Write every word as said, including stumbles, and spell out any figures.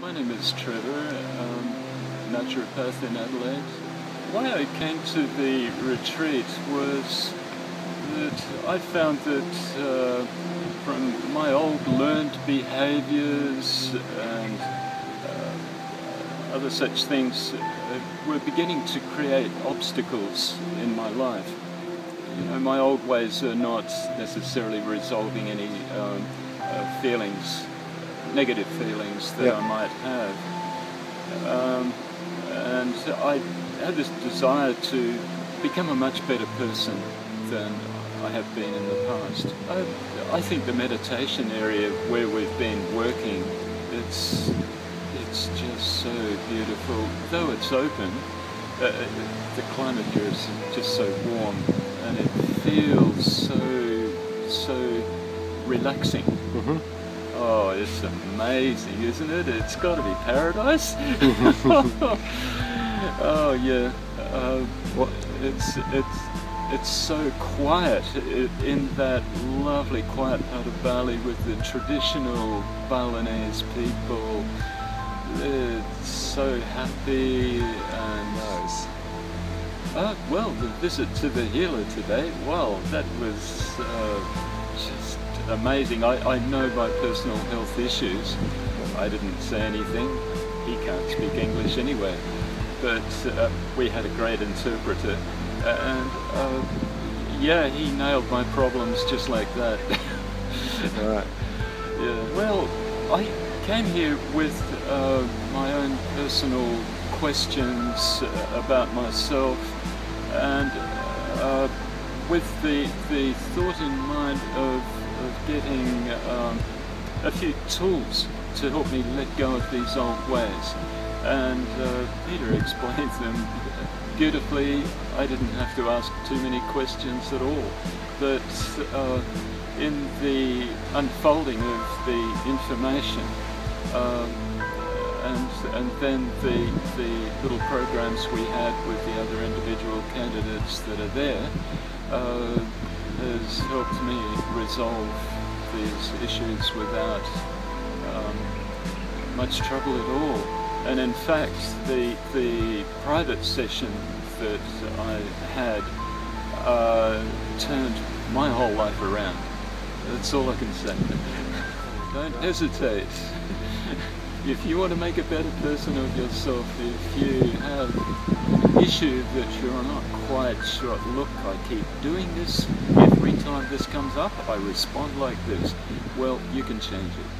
My name is Trevor, um, Naturopath path in Adelaide. Why I came to the retreat was that I found that uh, from my old learned behaviours and uh, other such things uh, were beginning to create obstacles in my life. You know, my old ways are not necessarily resolving any um, uh, feelings. negative feelings that yep. I might have. Um, and I had this desire to become a much better person than I have been in the past. I, I think the meditation area where we've been working, it's, it's just so beautiful. Though it's open, uh, the climate here is just so warm and it feels so, so relaxing. Mm-hmm. Oh, it's amazing, isn't it? It's got to be paradise. Oh yeah, uh, what? it's it's it's so quiet in that lovely quiet part of Bali with the traditional Balinese people. It's so happy and nice. Uh, well, the visit to the healer today. Wow, that was uh, just. amazing. I, I know my personal health issues. I didn't say anything. He can't speak English anyway. But uh, we had a great interpreter. And uh, yeah, he nailed my problems just like that. Alright. Yeah. Well, I came here with uh, my own personal questions about myself and uh, with the, the thought in mind of of getting um, a few tools to help me let go of these old ways, and uh, Peter explained them beautifully. I didn't have to ask too many questions at all, but uh, in the unfolding of the information um, and, and then the, the little programs we had with the other individual candidates that are there, uh, has helped me resolve these issues without um, much trouble at all. And in fact, the, the private session that I had uh, turned my whole life around. That's all I can say. Don't hesitate. If you want to make a better person of yourself, if you have an issue that you're not quite sure, look, I keep doing this, every time this comes up, I respond like this, well, you can change it.